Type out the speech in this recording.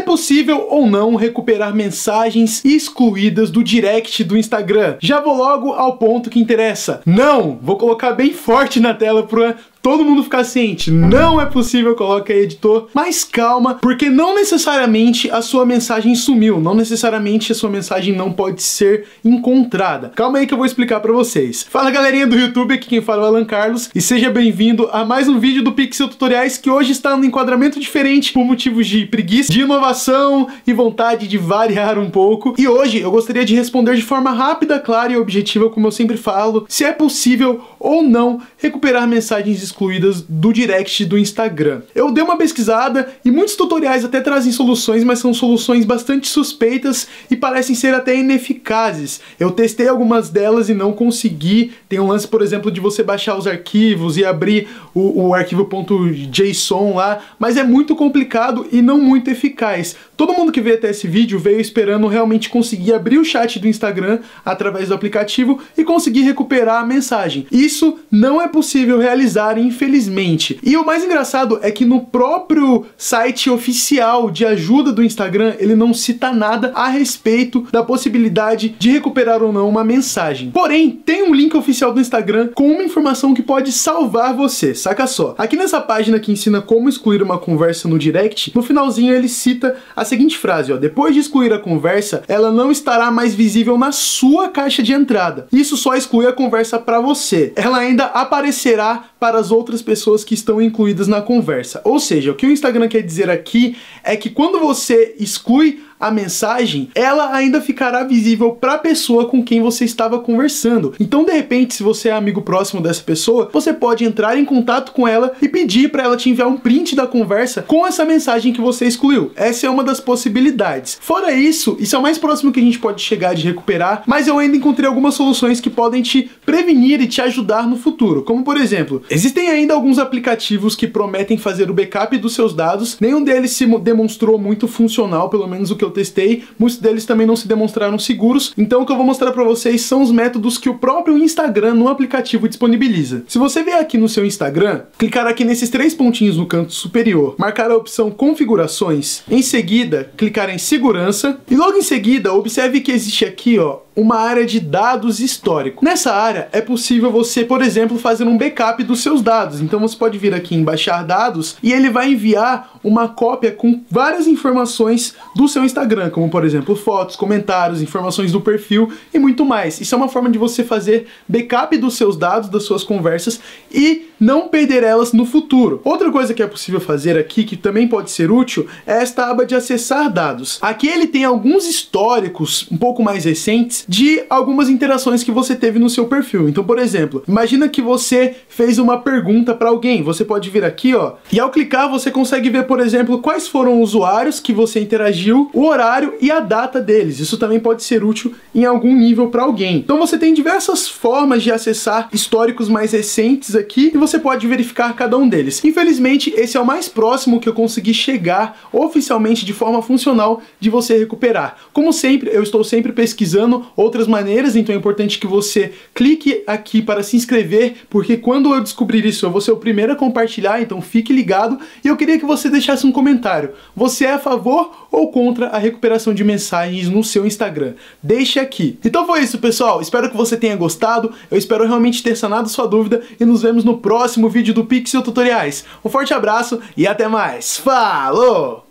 É possível ou não recuperar mensagens excluídas do direct do Instagram? Já vou logo ao ponto que interessa. Não! Vou colocar bem forte na tela para todo mundo ficar ciente, não é possível, coloca aí, editor. Mas calma, porque não necessariamente a sua mensagem sumiu, não necessariamente a sua mensagem não pode ser encontrada. Calma aí que eu vou explicar pra vocês. Fala galerinha do YouTube, aqui quem fala é o Allan Carlos, e seja bem-vindo a mais um vídeo do Pixel Tutoriais, que hoje está num enquadramento diferente por motivos de preguiça, de inovação e vontade de variar um pouco. E hoje eu gostaria de responder de forma rápida, clara e objetiva, como eu sempre falo, se é possível ou não recuperar mensagens excluídas do direct do Instagram. Eu dei uma pesquisada e muitos tutoriais até trazem soluções, mas são soluções bastante suspeitas e parecem ser até ineficazes. Eu testei algumas delas e não consegui. Tem um lance, por exemplo, de você baixar os arquivos e abrir o arquivo .json lá, mas é muito complicado e não muito eficaz. Todo mundo que veio até esse vídeo veio esperando realmente conseguir abrir o chat do Instagram através do aplicativo e conseguir recuperar a mensagem. Isso não é possível realizar, infelizmente. E o mais engraçado é que no próprio site oficial de ajuda do Instagram, ele não cita nada a respeito da possibilidade de recuperar ou não uma mensagem. Porém, tem um link oficial do Instagram com uma informação que pode salvar você, saca só. Aqui nessa página que ensina como excluir uma conversa no direct, no finalzinho ele cita a seguinte frase, ó: depois de excluir a conversa, ela não estará mais visível na sua caixa de entrada. Isso só exclui a conversa para você. Ela ainda aparecerá para as outras pessoas que estão incluídas na conversa. Ou seja, o que o Instagram quer dizer aqui é que quando você exclui a mensagem, ela ainda ficará visível para a pessoa com quem você estava conversando. Então, de repente, se você é amigo próximo dessa pessoa, você pode entrar em contato com ela e pedir para ela te enviar um print da conversa com essa mensagem que você excluiu. Essa é uma das possibilidades. Fora isso, isso é o mais próximo que a gente pode chegar de recuperar, mas eu ainda encontrei algumas soluções que podem te prevenir e te ajudar no futuro. Como, por exemplo, existem ainda alguns aplicativos que prometem fazer o backup dos seus dados. Nenhum deles se demonstrou muito funcional, pelo menos o que eu testei, muitos deles também não se demonstraram seguros, então o que eu vou mostrar pra vocês são os métodos que o próprio Instagram no aplicativo disponibiliza. Se você vier aqui no seu Instagram, clicar aqui nesses três pontinhos no canto superior, marcar a opção configurações, em seguida clicar em segurança, e logo em seguida observe que existe aqui, ó, uma área de dados histórico. Nessa área é possível você, por exemplo, fazer um backup dos seus dados. Então você pode vir aqui em baixar dados e ele vai enviar uma cópia com várias informações do seu Instagram, como por exemplo fotos, comentários, informações do perfil e muito mais. Isso é uma forma de você fazer backup dos seus dados, das suas conversas e não perder elas no futuro. Outra coisa que é possível fazer aqui, que também pode ser útil, é esta aba de acessar dados. Aqui ele tem alguns históricos um pouco mais recentes de algumas interações que você teve no seu perfil. Então, por exemplo, imagina que você fez uma pergunta para alguém. Você pode vir aqui, ó, e ao clicar você consegue ver, por exemplo, quais foram os usuários que você interagiu, o horário e a data deles. Isso também pode ser útil em algum nível para alguém. Então você tem diversas formas de acessar históricos mais recentes aqui e você pode verificar cada um deles. Infelizmente, esse é o mais próximo que eu consegui chegar oficialmente de forma funcional de você recuperar. Como sempre, eu estou sempre pesquisando outras maneiras, então é importante que você clique aqui para se inscrever, porque quando eu descobrir isso, eu vou ser o primeiro a compartilhar, então fique ligado. E eu queria que você deixasse um comentário. Você é a favor ou contra a recuperação de mensagens no seu Instagram? Deixe aqui. Então foi isso, pessoal. Espero que você tenha gostado. Eu espero realmente ter sanado sua dúvida e nos vemos no próximo vídeo do Pixel Tutoriais. Um forte abraço e até mais. Falou!